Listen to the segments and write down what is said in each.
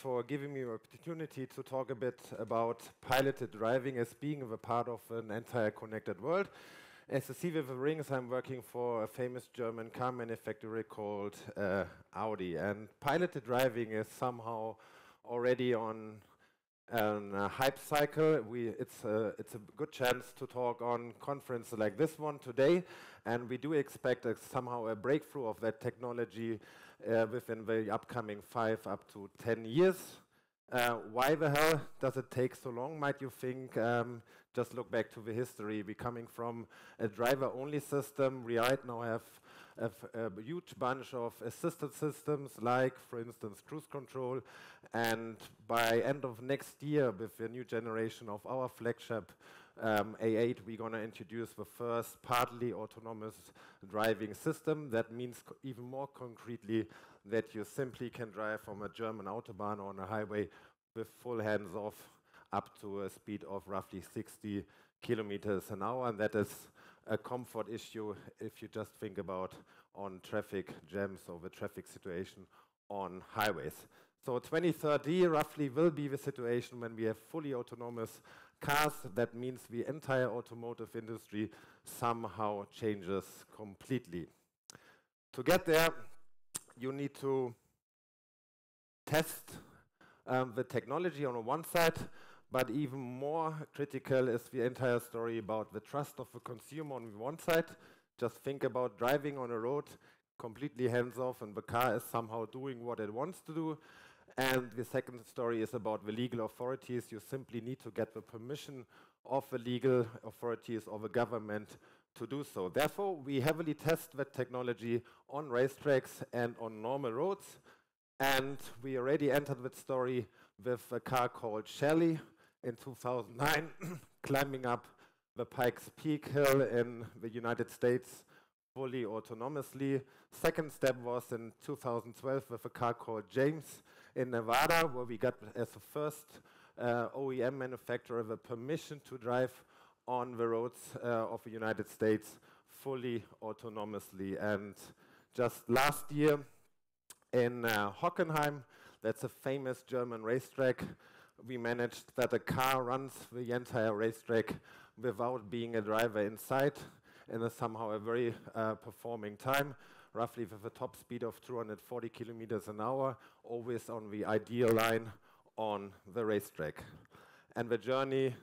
for giving me the opportunity to talk a bit about piloted driving as being a part of an entire connected world. As a CV with rings, I'm working for a famous German car manufacturer called Audi. And piloted driving is somehow already on a hype cycle. It's a good chance to talk on conferences like this one today. And we do expect somehow a breakthrough of that technology within the upcoming 5 up to 10 years. Why the hell does it take so long, might you think? Just look back to the history. We're coming from a driver-only system. We right now have a huge bunch of assisted systems, like, for instance, cruise control. And by end of next year, with the new generation of our flagship A8, we're going to introduce the first partly autonomous driving system. That means even more concretely that you simply can drive from a German autobahn or on a highway with full hands-off up to a speed of roughly 60 kilometers an hour. And that is a comfort issue if you just think about on traffic jams or the traffic situation on highways. So 2030 roughly will be the situation when we have fully autonomous cars. That means the entire automotive industry somehow changes completely. To get there, you need to test the technology on one side, but even more critical is the entire story about the trust of the consumer on one side. Just think about driving on a road completely hands-off and the car is somehow doing what it wants to do. And the second story is about the legal authorities. You simply need to get the permission of the legal authorities or the government to do so. Therefore, we heavily test that technology on racetracks and on normal roads. And we already entered that story with a car called Shelley in 2009, climbing up the Pikes Peak hill in the United States fully autonomously. Second step was in 2012 with a car called James in Nevada, where we got as the first OEM manufacturer the permission to drive on the roads of the United States fully autonomously. And just last year in Hockenheim, that's a famous German racetrack, we managed that a car runs the entire racetrack without being a driver in sight, in somehow a very performing time, roughly with a top speed of 240 kilometers an hour, always on the ideal line on the racetrack. And the journey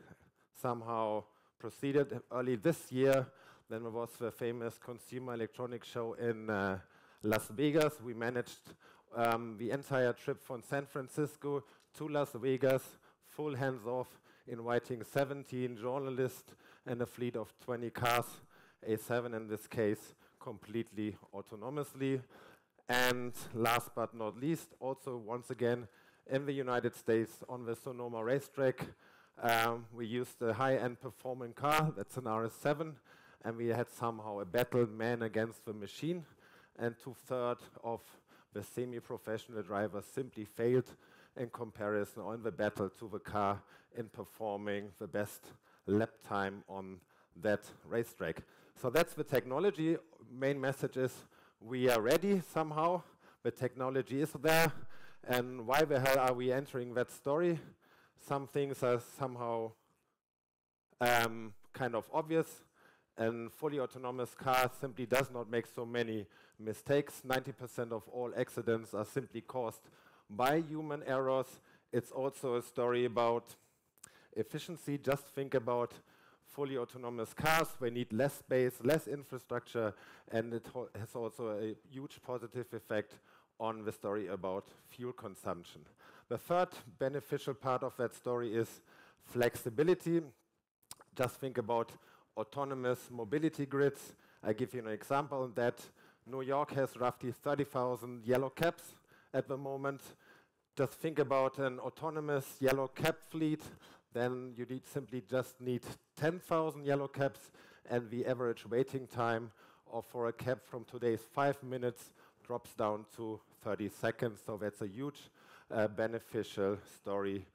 somehow proceeded. Early this year, then there was the famous Consumer Electronics Show in Las Vegas. We managed the entire trip from San Francisco to Las Vegas, full hands-off, inviting 17 journalists and a fleet of 20 cars, A7 in this case, completely autonomously. And last but not least, also once again in the United States on the Sonoma racetrack, we used a high-end performing car, that's an RS7, and we had somehow a battle man against the machine, and 2/3 of the semi-professional drivers simply failed in comparison on the battle to the car in performing the best lap time on that racetrack. So that's the technology. Main message is we are ready somehow. The technology is there. And why the hell are we entering that story? Some things are somehow kind of obvious. And fully autonomous car simply does not make so many mistakes. 90% of all accidents are simply caused by human errors. It's also a story about efficiency. Just think about fully autonomous cars. They need less space, less infrastructure, and it has also a huge positive effect on the story about fuel consumption. The third beneficial part of that story is flexibility. Just think about autonomous mobility grids. I give you an example on that. New York has roughly 30,000 yellow cabs at the moment. Just think about an autonomous yellow cab fleet. Then you simply just need 10,000 yellow cabs, and the average waiting time for a cab from today's 5 minutes drops down to 30 seconds. So that's a huge beneficial story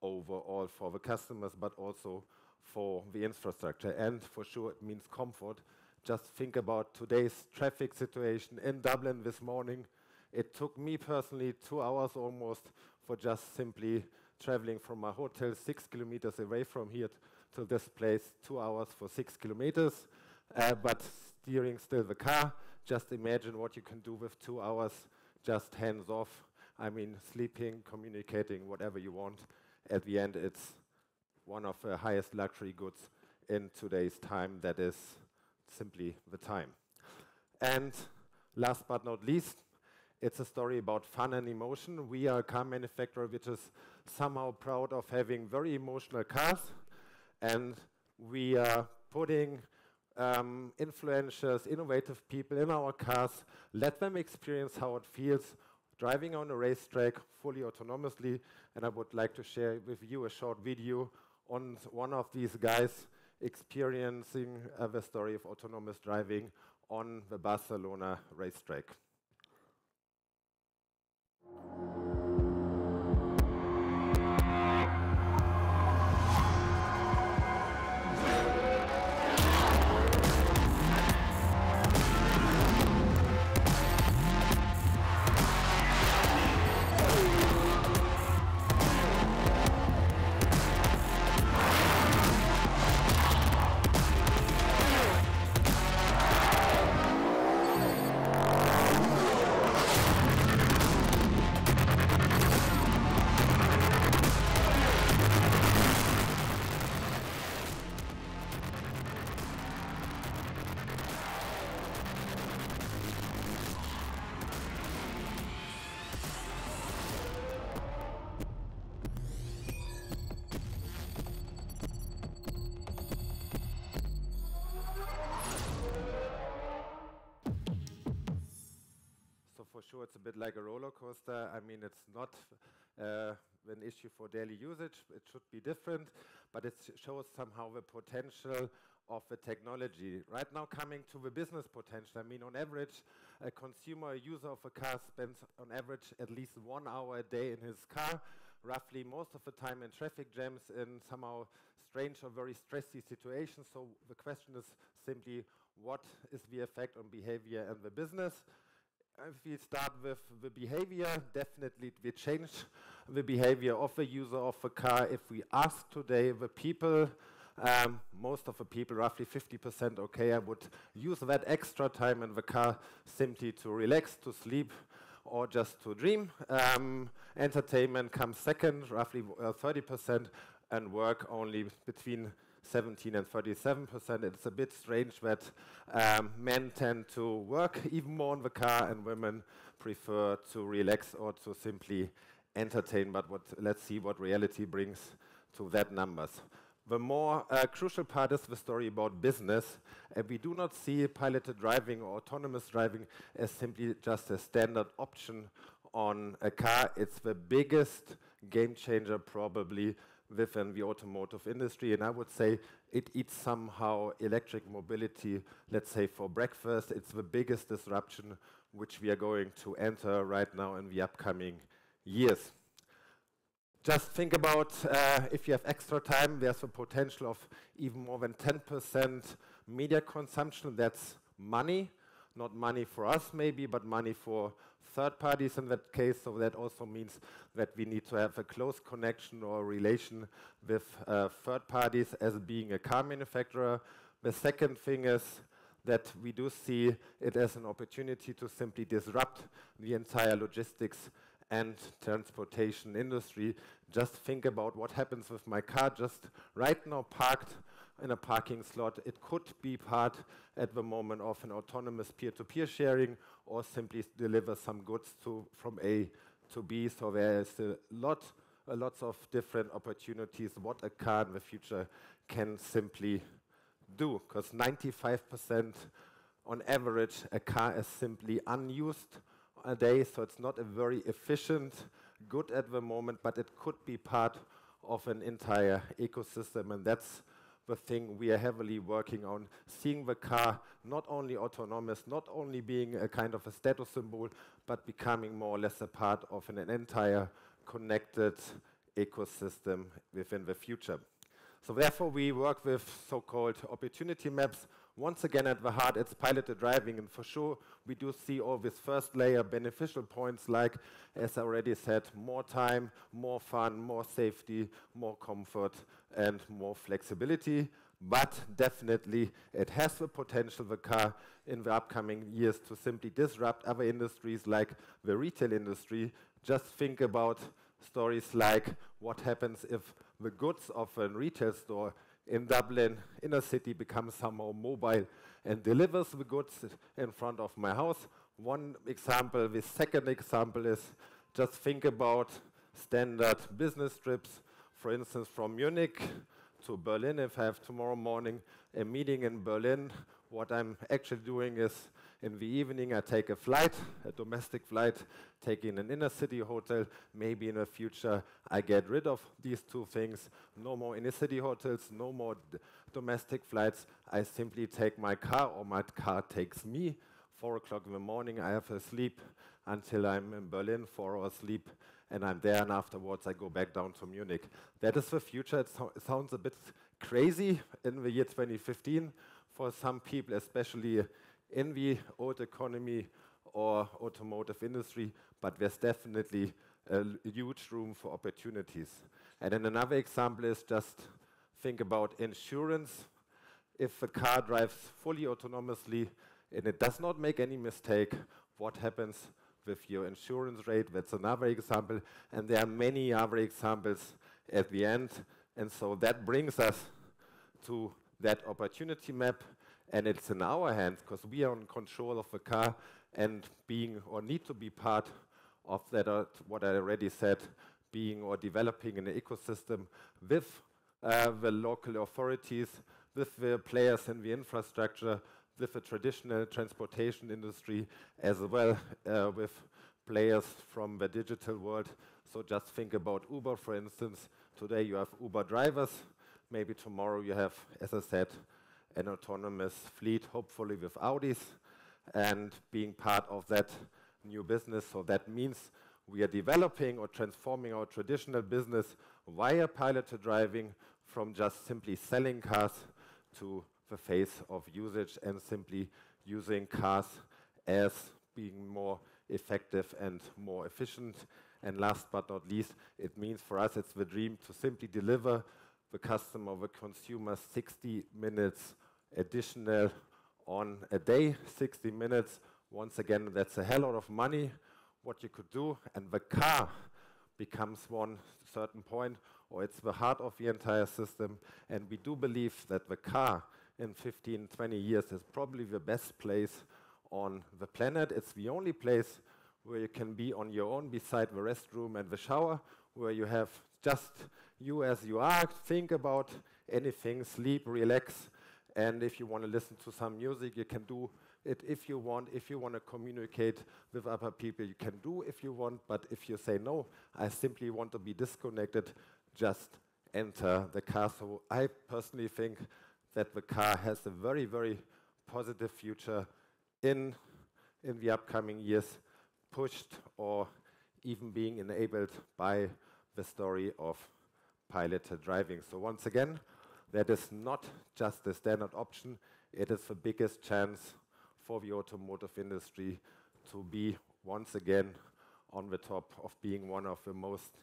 overall for the customers, but also for the infrastructure. And for sure, it means comfort. Just think about today's traffic situation in Dublin this morning. It took me personally 2 hours almost for just simply traveling from my hotel 6 kilometers away from here to this place, 2 hours for 6 kilometers, but steering still the car. Just imagine what you can do with 2 hours, just hands off. I mean, sleeping, communicating, whatever you want. At the end, it's one of the highest luxury goods in today's time, that is simply the time. And last but not least, it's a story about fun and emotion. We are a car manufacturer which is somehow proud of having very emotional cars, and we are putting influencers, innovative people in our cars. Let them experience how it feels driving on a racetrack fully autonomously, and I would like to share with you a short video on one of these guys experiencing the story of autonomous driving on the Barcelona racetrack. It's a bit like a roller coaster. I mean, it's not an issue for daily usage. It should be different, but it shows somehow the potential of the technology. Right now, coming to the business potential, I mean, on average, a consumer, a user of a car spends on average at least 1 hour a day in his car, roughly most of the time in traffic jams, in somehow strange or very stressy situations. So the question is simply, what is the effect on behavior and the business? If we start with the behavior, definitely it will change the behavior of the user of a car. If we ask today the people, most of the people, roughly 50%, okay, I would use that extra time in the car simply to relax, to sleep, or just to dream. Entertainment comes second, roughly 30%, and work only between 17 and 37%. It's a bit strange that men tend to work even more on the car and women prefer to relax or to simply entertain. But let's see what reality brings to that numbers. The more crucial part is the story about business. And we do not see piloted driving or autonomous driving as simply just a standard option on a car. It's the biggest game changer probably within the automotive industry, and I would say it eats somehow electric mobility, let's say, for breakfast. It's the biggest disruption which we are going to enter right now in the upcoming years. Just think about if you have extra time, there's a potential of even more than 10% media consumption. That's money. Not money for us maybe, but money for third parties in that case. So that also means that we need to have a close connection or relation with third parties as being a car manufacturer. The second thing is that we do see it as an opportunity to simply disrupt the entire logistics and transportation industry. Just think about what happens with my car just right now parked in a parking slot. It could be part at the moment of an autonomous peer-to-peer sharing or simply deliver some goods from A to B. So there's lots of different opportunities what a car in the future can simply do, because 95% on average a car is simply unused a day, so it's not a very efficient good at the moment, but it could be part of an entire ecosystem, and that's the thing we are heavily working on, seeing the car not only autonomous, not only being a kind of a status symbol, but becoming more or less a part of an entire connected ecosystem within the future. So therefore, we work with so-called opportunity maps. Once again, at the heart, it's piloted driving. And for sure, we do see all this first layer beneficial points like, as I already said, more time, more fun, more safety, more comfort, and more flexibility. But definitely, it has the potential, the car, in the upcoming years to simply disrupt other industries like the retail industry. Just think about stories like what happens if the goods of a retail store in Dublin, inner city, becomes somehow mobile and delivers the goods in front of my house. One example. The second example is just think about standard business trips, for instance, from Munich to Berlin. If I have tomorrow morning a meeting in Berlin, what I'm actually doing is in the evening I take a flight, a domestic flight, taking an inner city hotel. Maybe in the future I get rid of these two things. No more inner city hotels, no more domestic flights. I simply take my car, or my car takes me. 4 o'clock in the morning I have a sleep until I'm in Berlin, 4 hours sleep, and I'm there, and afterwards I go back down to Munich. That is the future. It sounds a bit crazy in the year 2015 for some people, especially in the old economy or automotive industry, but there's definitely a huge room for opportunities. And then another example is just think about insurance. If a car drives fully autonomously and it does not make any mistake, what happens with your insurance rate? That's another example. And there are many other examples at the end. And so that brings us to that opportunity map. And it's in our hands, because we are in control of the car and being or need to be part of that, what I already said, being or developing an ecosystem with the local authorities, with the players in the infrastructure, with the traditional transportation industry, as well with players from the digital world. So just think about Uber, for instance. Today you have Uber drivers. Maybe tomorrow you have, as I said, an autonomous fleet, hopefully with Audis, and being part of that new business. So that means we are developing or transforming our traditional business via piloted driving from just simply selling cars to the phase of usage and simply using cars as being more effective and more efficient. And last but not least, it means for us it's the dream to simply deliver the customer, the consumer, 60 minutes additional on a day, 60 minutes. Once again, that's a hell of money, what you could do. And the car becomes one certain point, or it's the heart of the entire system. And we do believe that the car in 15, 20 years is probably the best place on the planet. It's the only place where you can be on your own beside the restroom and the shower, where you have just you as you are, think about anything, sleep, relax, and if you want to listen to some music, you can do it if you want. If you want to communicate with other people, you can do if you want, but if you say, no, I simply want to be disconnected, just enter the car. So I personally think that the car has a very, very positive future in the upcoming years, pushed or even being enabled by the story of piloted driving. So once again, that is not just a standard option. It is the biggest chance for the automotive industry to be once again on the top of being one of the most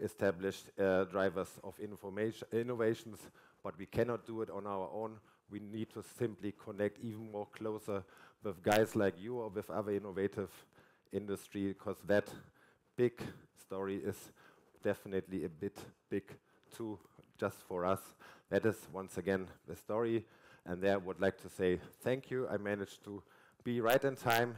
established drivers of innovations. But we cannot do it on our own. We need to simply connect even more closer with guys like you or with other innovative industry, because that big story is definitely a bit big too, just for us. That is, once again, the story. And there I would like to say thank you. I managed to be right in time.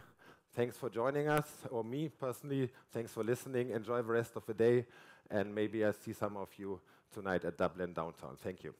Thanks for joining us, or me personally. Thanks for listening. Enjoy the rest of the day. And maybe I see some of you tonight at Dublin downtown. Thank you.